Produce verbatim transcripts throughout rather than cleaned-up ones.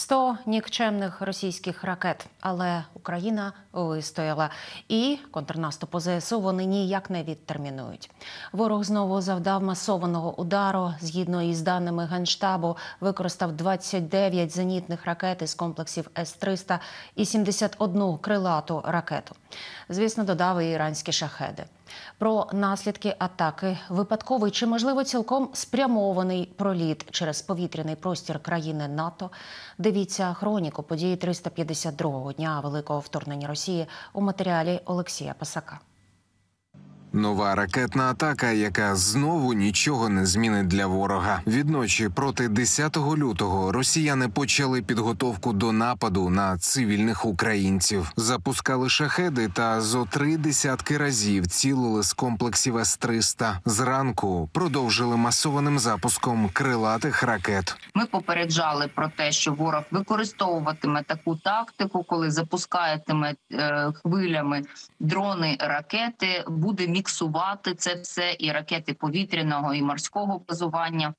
сто нікчемних російських ракет. Але Україна вистояла. І контрнаступ ЗСУ вони ніяк не відтермінують. Ворог знову завдав масованого удару. Згідно із даними Генштабу, використав двадцять дев'ять зенітних ракет із комплексів С триста і сімдесят одну крилату ракету. Звісно, додав і іранські шахеди. Про наслідки атаки, випадковий чи, можливо, цілком спрямований проліт через повітряний простір країни НАТО, дивіться хроніку події триста п'ятдесят другого дня Великого вторгнення Росії у матеріалі Олексія Пасака. Нова ракетна атака, яка знову нічого не змінить для ворога. Відночі проти десятого лютого росіяни почали підготовку до нападу на цивільних українців. Запускали шахеди та зо три десятки разів цілили з комплексів С триста. Зранку продовжили масованим запуском крилатих ракет. Ми попереджали про те, що ворог використовуватиме таку тактику, коли запускатиме хвилями дрони, ракети, буде місце. Фіксувати це все, і ракети повітряного, і морського базування,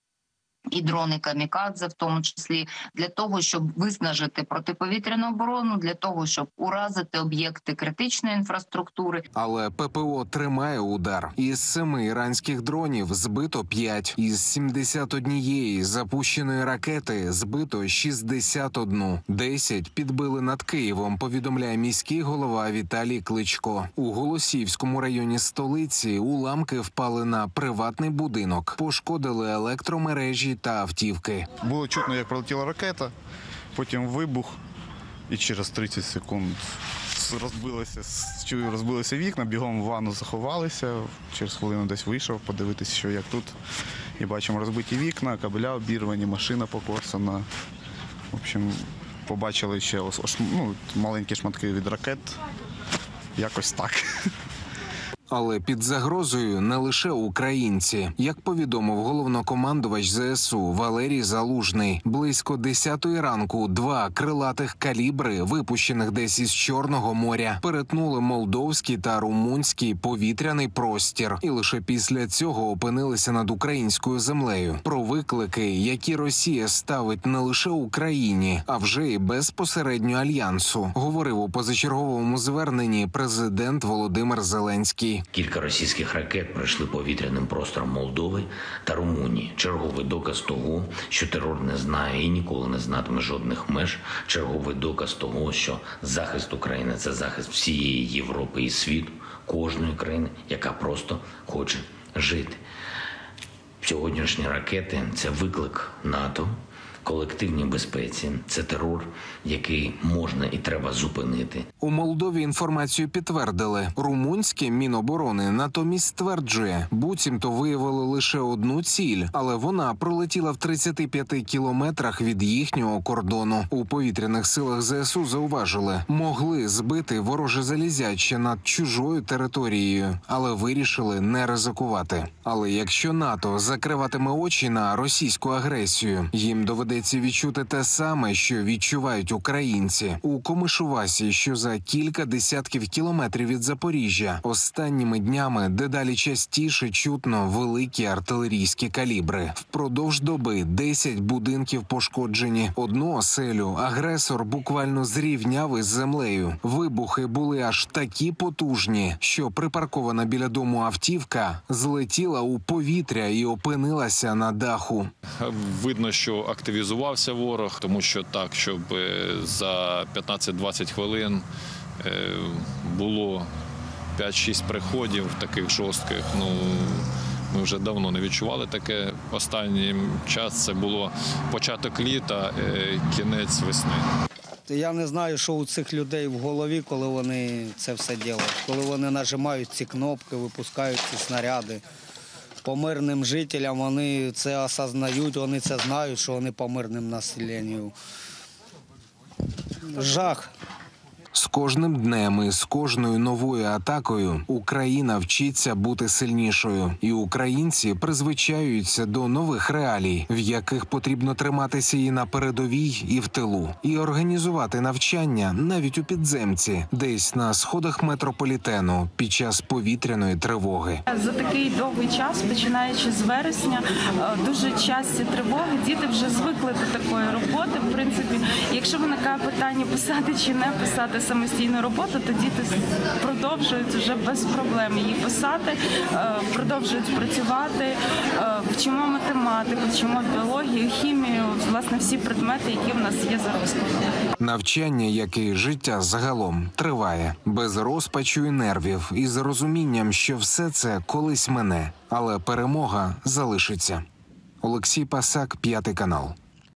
і дрони камікадзе в тому числі, для того, щоб виснажити протиповітряну оборону, для того, щоб уразити об'єкти критичної інфраструктури. Але ППО тримає удар. Із семи іранських дронів збито п'ять. Із сімдесят однієї запущеної ракети збито шістдесят одну. десять підбили над Києвом, повідомляє міський голова Віталій Кличко. У Голосіївському районі столиці уламки впали на приватний будинок, пошкодили електромережі та автівки. Було чутно, як пролетіла ракета, потім вибух, і через тридцять секунд розбилося, розбилося вікна, бігом в ванну заховалися, через хвилину десь вийшов подивитися, що як тут. І бачимо розбиті вікна, кабеля обірвані, машина покосана. В общем, побачили ще ось, ну, маленькі шматки від ракет, якось так. Але під загрозою не лише українці. Як повідомив головнокомандувач ЗСУ Валерій Залужний, близько десятої ранку два крилатих калібри, випущених десь із Чорного моря, перетнули молдовський та румунський повітряний простір. І лише після цього опинилися над українською землею. Про виклики, які Росія ставить не лише Україні, а вже і безпосередньо Альянсу, говорив у позачерговому зверненні президент Володимир Зеленський. Кілька російських ракет пройшли повітряним простором Молдови та Румунії. Черговий доказ того, що терор не знає і ніколи не знатиме жодних меж. Черговий доказ того, що захист України – це захист всієї Європи і світу, кожної країни, яка просто хоче жити. Сьогоднішні ракети – це виклик НАТО, колективній безпеці. Це терор, який можна і треба зупинити. У Молдові інформацію підтвердили. Румунське Міноборони натомість стверджує, буцімто виявили лише одну ціль, але вона пролетіла в тридцяти п'яти кілометрах від їхнього кордону. У повітряних силах ЗСУ зауважили, могли збити вороже залізяче над чужою територією, але вирішили не ризикувати. Але якщо НАТО закриватиме очі на російську агресію, їм доведеться Доведеться відчути те саме, що відчувають українці. У Комишувасі, що за кілька десятків кілометрів від Запоріжжя, останніми днями дедалі частіше чутно великі артилерійські калібри. Впродовж доби десять будинків пошкоджені. Одну оселю агресор буквально зрівняв із землею. Вибухи були аж такі потужні, що припаркована біля дому автівка злетіла у повітря і опинилася на даху. Видно, що активно активізувався ворог, тому що так, щоб за п'ятнадцять-двадцять хвилин було п'ять-шість приходів таких жорстких, ну, ми вже давно не відчували таке. Останній час це було початок літа, кінець весни. Я не знаю, що у цих людей в голові, коли вони це все роблять, коли вони нажимають ці кнопки, випускають ці снаряди. По мирним жителям вони це осознають, вони це знають, що вони по мирним населенню. Жах. З кожним днем і з кожною новою атакою Україна вчиться бути сильнішою. І українці призвичаюються до нових реалій, в яких потрібно триматися і на передовій, і в тилу. І організувати навчання навіть у підземці, десь на сходах метрополітену під час повітряної тривоги. За такий довгий час, починаючи з вересня, дуже часті тривоги, діти вже звикли до такої роботи, в принципі, Якщо виникає питання писати чи не писати самостійну роботу, то діти продовжують вже без проблем її писати, продовжують працювати, вчимо математику, вчимо біологію, хімію, власне всі предмети, які в нас є за розкладом. Навчання, як і життя загалом, триває. Без розпачу і нервів, і з розумінням, що все це колись мине, але перемога залишиться. Олексій Пасак, п'ятий канал.